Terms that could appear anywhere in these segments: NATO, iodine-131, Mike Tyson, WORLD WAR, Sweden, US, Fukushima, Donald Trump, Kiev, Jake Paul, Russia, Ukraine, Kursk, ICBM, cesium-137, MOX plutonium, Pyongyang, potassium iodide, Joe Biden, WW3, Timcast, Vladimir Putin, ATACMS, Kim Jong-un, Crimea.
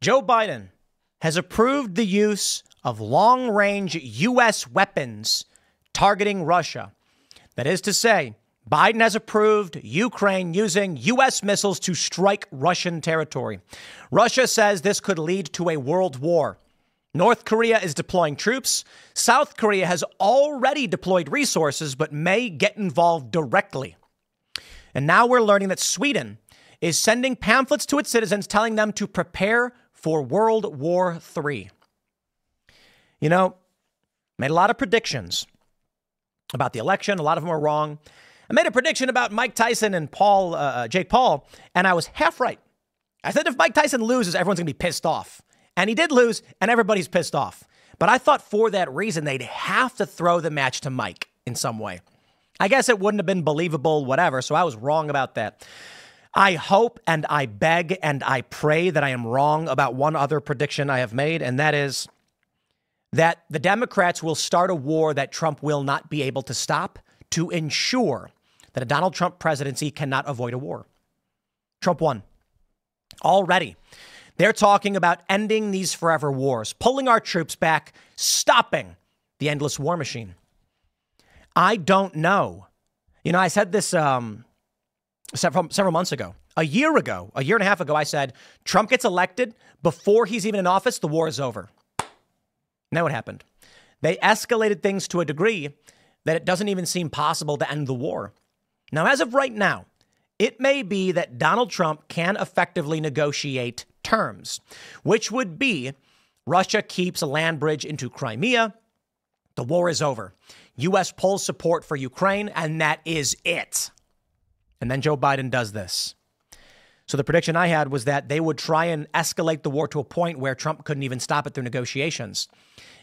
Joe Biden has approved the use of long-range U.S. weapons targeting Russia. That is to say, Biden has approved Ukraine using U.S. missiles to strike Russian territory. Russia says this could lead to a world war. North Korea is deploying troops. South Korea has already deployed resources, but may get involved directly. And now we're learning that Sweden is sending pamphlets to its citizens telling them to prepare for World War III. You know, made a lot of predictions about the election. A lot of them are wrong. I made a prediction about Mike Tyson and Jake Paul, and I was half right. I said if Mike Tyson loses, everyone's going to be pissed off. And he did lose, and everybody's pissed off. But I thought for that reason, they'd have to throw the match to Mike in some way. I guess it wouldn't have been believable, whatever, so I was wrong about that. I hope and I beg and I pray that I am wrong about one other prediction I have made, and that is that the Democrats will start a war that Trump will not be able to stop to ensure that a Donald Trump presidency cannot avoid a war. Trump won. Already. They're talking about ending these forever wars, pulling our troops back, stopping the endless war machine. I don't know. You know, I said this several months ago. A year and a half ago, I said, Trump gets elected before he's even in office, the war is over. Now what happened? They escalated things to a degree that it doesn't even seem possible to end the war. Now, as of right now, it may be that Donald Trump can effectively negotiate terms, which would be Russia keeps a land bridge into Crimea, the war is over, U.S. pulls support for Ukraine, and that is it. And then Joe Biden does this. So the prediction I had was that they would try and escalate the war to a point where Trump couldn't even stop it through negotiations.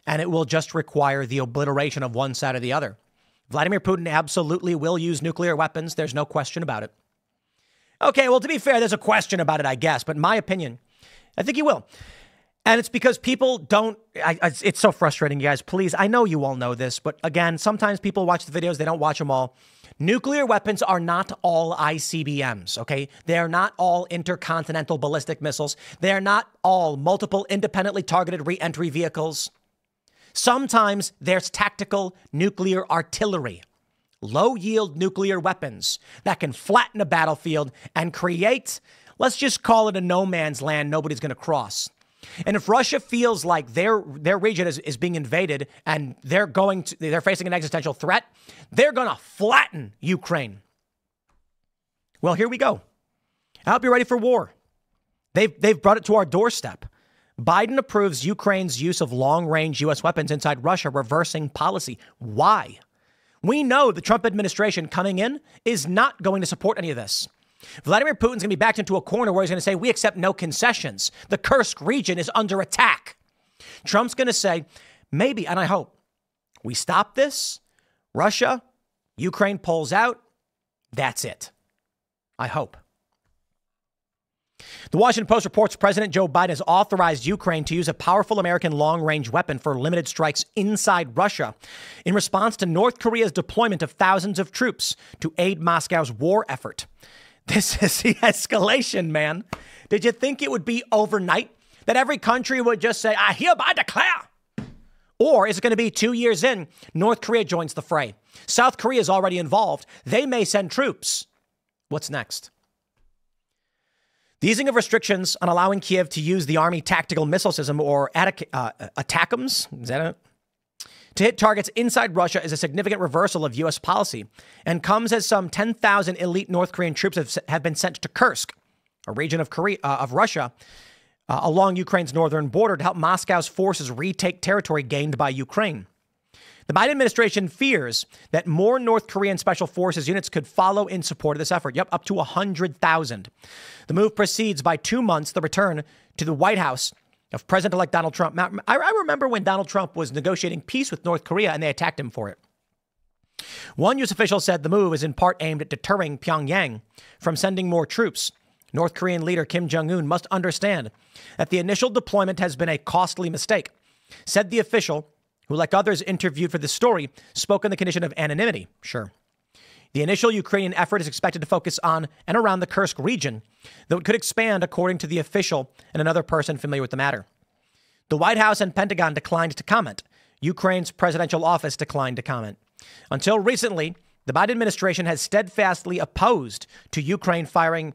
And it will just require the obliteration of one side or the other. Vladimir Putin absolutely will use nuclear weapons. There's no question about it. Okay, well, to be fair, there's a question about it, I guess. But in my opinion, I think he will. And it's because people don't, it's so frustrating, you guys. Please, I know you all know this, but again, sometimes people watch the videos, they don't watch them all. Nuclear weapons are not all ICBMs, okay? They are not all intercontinental ballistic missiles. They are not all multiple independently targeted re-entry vehicles. Sometimes there's tactical nuclear artillery, low-yield nuclear weapons that can flatten a battlefield and create, let's just call it a no man's land nobody's going to cross. And if Russia feels like their region is being invaded and they're facing an existential threat, they're going to flatten Ukraine. Well, here we go. I hope you're ready for war. They've brought it to our doorstep. Biden approves Ukraine's use of long-range U.S. weapons inside Russia, reversing policy. Why? We know the Trump administration coming in is not going to support any of this. Vladimir Putin's going to be backed into a corner where he's going to say, we accept no concessions. The Kursk region is under attack. Trump's going to say, maybe, and I hope, we stop this. Russia, Ukraine pulls out. That's it. I hope. The Washington Post reports President Joe Biden has authorized Ukraine to use a powerful American long-range weapon for limited strikes inside Russia in response to North Korea's deployment of thousands of troops to aid Moscow's war effort. This is the escalation, man. Did you think it would be overnight that every country would just say, I hereby declare? Or is it going to be 2 years in, North Korea joins the fray? South Korea is already involved. They may send troops. What's next? The easing of restrictions on allowing Kiev to use the Army Tactical Missile System, or ATACMS, is that it? To hit targets inside Russia is a significant reversal of U.S. policy and comes as some 10,000 elite North Korean troops have been sent to Kursk, a region of Russia, along Ukraine's northern border to help Moscow's forces retake territory gained by Ukraine. The Biden administration fears that more North Korean special forces units could follow in support of this effort. Yep, up to 100,000. The move precedes by 2 months the return to the White House of President-elect Donald Trump. Now, I remember when Donald Trump was negotiating peace with North Korea and they attacked him for it. One U.S. official said the move is in part aimed at deterring Pyongyang from sending more troops. North Korean leader Kim Jong-un must understand that the initial deployment has been a costly mistake, said the official, who, like others interviewed for the story, spoke in the condition of anonymity. Sure. The initial Ukrainian effort is expected to focus on and around the Kursk region, though it could expand, according to the official and another person familiar with the matter. The White House and Pentagon declined to comment. Ukraine's presidential office declined to comment. Until recently, the Biden administration has steadfastly opposed to Ukraine firing,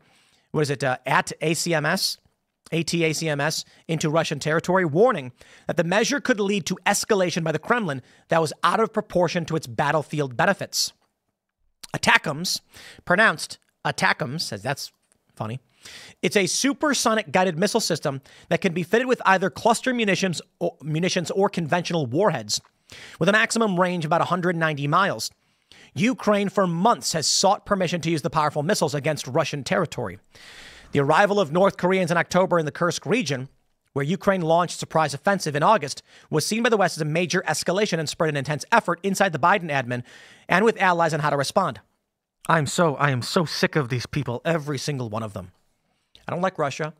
ATACMS into Russian territory, warning that the measure could lead to escalation by the Kremlin that was out of proportion to its battlefield benefits. ATACMS, pronounced ATACMS, as that's funny, it's a supersonic guided missile system that can be fitted with either cluster munitions or conventional warheads, with a maximum range of about 190 miles. Ukraine for months has sought permission to use the powerful missiles against Russian territory. The arrival of North Koreans in October in the Kursk region, where Ukraine launched a surprise offensive in August, was seen by the West as a major escalation and spurred an intense effort inside the Biden admin and with allies on how to respond. I am so sick of these people, every single one of them. I don't like Russia.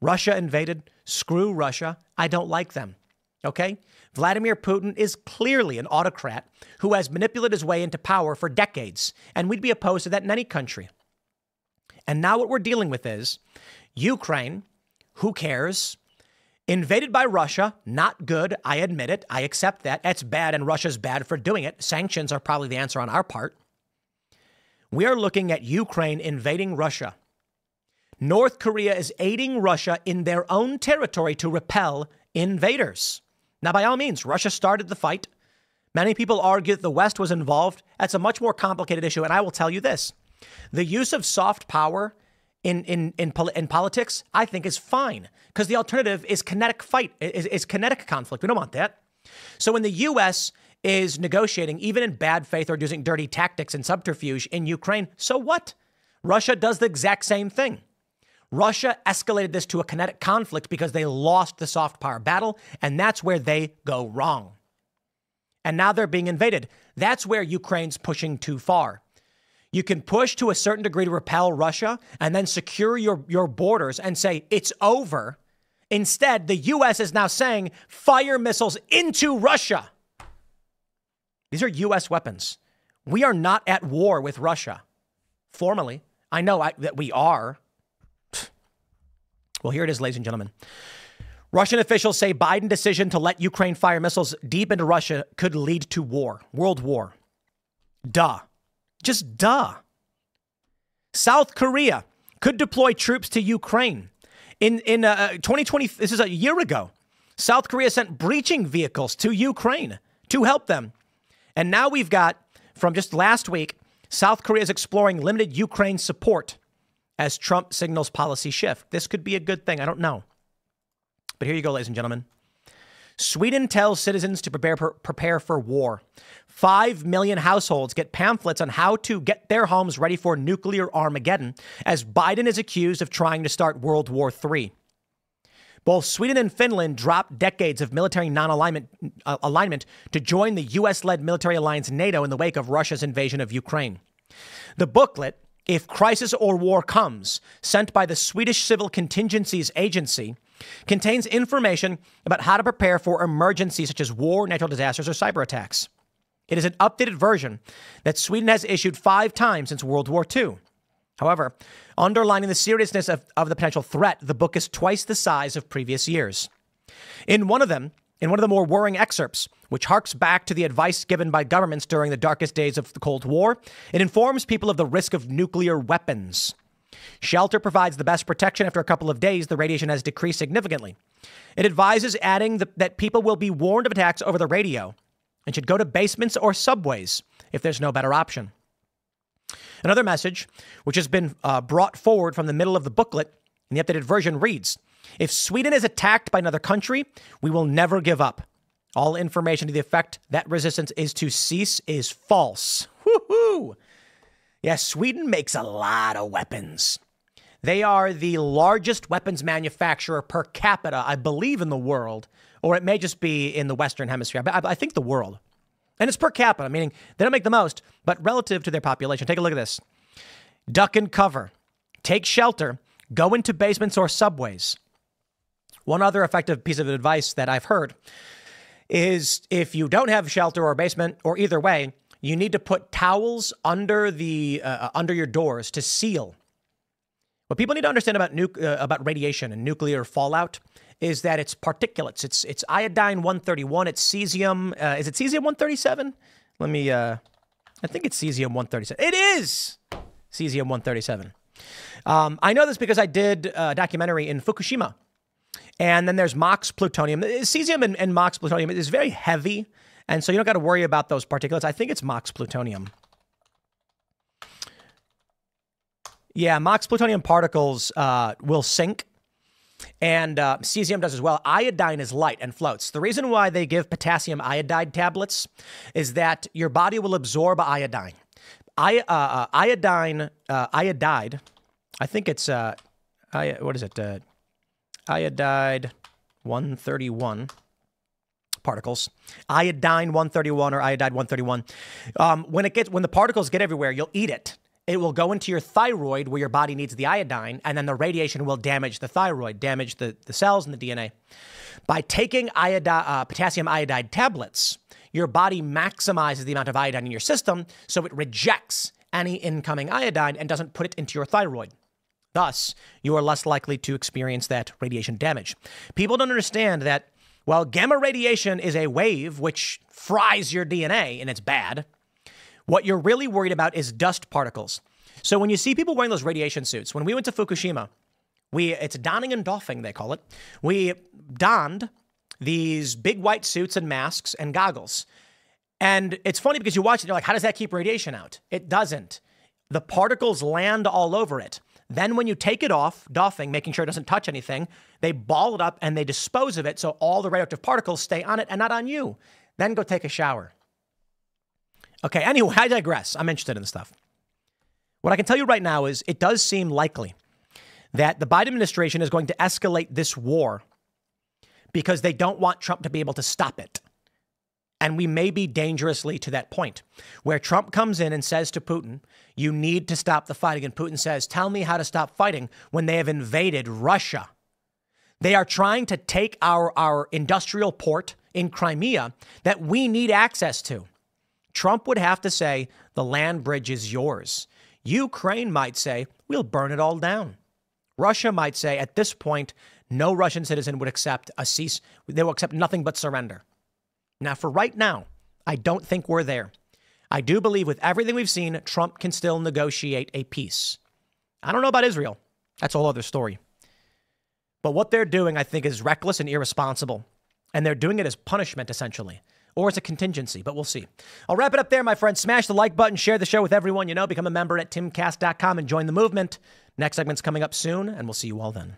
Russia invaded. Screw Russia. I don't like them. Okay? Vladimir Putin is clearly an autocrat who has manipulated his way into power for decades, and we'd be opposed to that in any country. And now what we're dealing with is Ukraine, who cares, invaded by Russia, not good, I admit it, I accept that, it's bad, and Russia's bad for doing it. Sanctions are probably the answer on our part. We are looking at Ukraine invading Russia. North Korea is aiding Russia in their own territory to repel invaders. Now, by all means, Russia started the fight. Many people argue that the West was involved. That's a much more complicated issue. And I will tell you this. The use of soft power in politics, I think, is fine, because the alternative is kinetic conflict. We don't want that. So when the U.S. is negotiating, even in bad faith or using dirty tactics and subterfuge in Ukraine, so what? Russia does the exact same thing. Russia escalated this to a kinetic conflict because they lost the soft power battle, and that's where they go wrong. And now they're being invaded. That's where Ukraine's pushing too far. You can push to a certain degree to repel Russia and then secure your borders and say, it's over. Instead, the U.S. is now saying, fire missiles into Russia. These are U.S. weapons. We are not at war with Russia. Formally, I know that we are. Well, here it is, ladies and gentlemen. Russian officials say Biden's decision to let Ukraine fire missiles deep into Russia could lead to war, world war. Duh. Just duh. South Korea could deploy troops to Ukraine. In 2020, this is a year ago, South Korea sent breaching vehicles to Ukraine to help them. And now we've got, from just last week, South Korea is exploring limited Ukraine support as Trump signals policy shift. This could be a good thing. I don't know. But here you go, ladies and gentlemen. Sweden tells citizens to prepare for war. 5 million households get pamphlets on how to get their homes ready for nuclear Armageddon, as Biden is accused of trying to start World War III. Both Sweden and Finland dropped decades of military non-alignment to join the U.S.-led military alliance NATO in the wake of Russia's invasion of Ukraine. The booklet, If Crisis or War Comes, sent by the Swedish Civil Contingencies Agency, contains information about how to prepare for emergencies such as war, natural disasters, or cyber attacks. It is an updated version that Sweden has issued 5 times since World War II. However, underlining the seriousness of the potential threat, the book is twice the size of previous years. In one of the more worrying excerpts, which harks back to the advice given by governments during the darkest days of the Cold War, it informs people of the risk of nuclear weapons. Shelter provides the best protection. After a couple of days, the radiation has decreased significantly. It advises adding that people will be warned of attacks over the radio and should go to basements or subways if there's no better option. Another message, which has been brought forward from the middle of the booklet in the updated version, reads, If Sweden is attacked by another country, we will never give up. All information to the effect that resistance is to cease is false. Woohoo! Yeah, Sweden makes a lot of weapons. They are the largest weapons manufacturer per capita, I believe, in the world, or it may just be in the Western Hemisphere. I think the world. And it's per capita, meaning they don't make the most, but relative to their population. Take a look at this. Duck and cover. Take shelter. Go into basements or subways. One other effective piece of advice that I've heard is if you don't have shelter or basement or either way, You need to put towels under the under your doors to seal. What people need to understand about radiation and nuclear fallout is that it's particulates. It's iodine-131. It's cesium. Is it cesium-137? Let me. I think it's cesium-137. It is cesium-137. I know this because I did a documentary in Fukushima. And then there's MOX plutonium. Cesium and MOX plutonium is very heavy, and so you don't got to worry about those particulates. I think it's MOX plutonium. Yeah, MOX plutonium particles will sink, and cesium does as well. Iodine is light and floats. The reason why they give potassium iodide tablets is that your body will absorb iodine. Iodide, I think it's, what is it? Iodide 131 particles, iodine 131 or iodide 131. When the particles get everywhere, you'll eat it. It will go into your thyroid where your body needs the iodine, and then the radiation will damage the thyroid, damage the cells and the DNA. By taking potassium iodide tablets, your body maximizes the amount of iodine in your system, so it rejects any incoming iodine and doesn't put it into your thyroid. Thus, you are less likely to experience that radiation damage. People don't understand that while gamma radiation is a wave which fries your DNA, and it's bad, what you're really worried about is dust particles. So when you see people wearing those radiation suits, when we went to Fukushima, it's donning and doffing, they call it. We donned these big white suits and masks and goggles. And it's funny because you watch it, you're like, how does that keep radiation out? It doesn't. The particles land all over it. Then when you take it off, doffing, making sure it doesn't touch anything, they ball it up and they dispose of it so all the radioactive particles stay on it and not on you. Then go take a shower. Okay, anyway, I digress. I'm interested in this stuff. What I can tell you right now is it does seem likely that the Biden administration is going to escalate this war because they don't want Trump to be able to stop it. And we may be dangerously to that point where Trump comes in and says to Putin, you need to stop the fighting. And Putin says, tell me how to stop fighting when they have invaded Russia. They are trying to take our industrial port in Crimea that we need access to. Trump would have to say, the land bridge is yours. Ukraine might say, we'll burn it all down. Russia might say, at this point, no Russian citizen would accept a cease. They will accept nothing but surrender. Now, for right now, I don't think we're there. I do believe with everything we've seen, Trump can still negotiate a peace. I don't know about Israel. That's a whole other story. But what they're doing, I think, is reckless and irresponsible. And they're doing it as punishment, essentially. Or it's a contingency, but we'll see. I'll wrap it up there, my friends. Smash the like button, share the show with everyone you know, become a member at timcast.com and join the movement. Next segment's coming up soon, and we'll see you all then.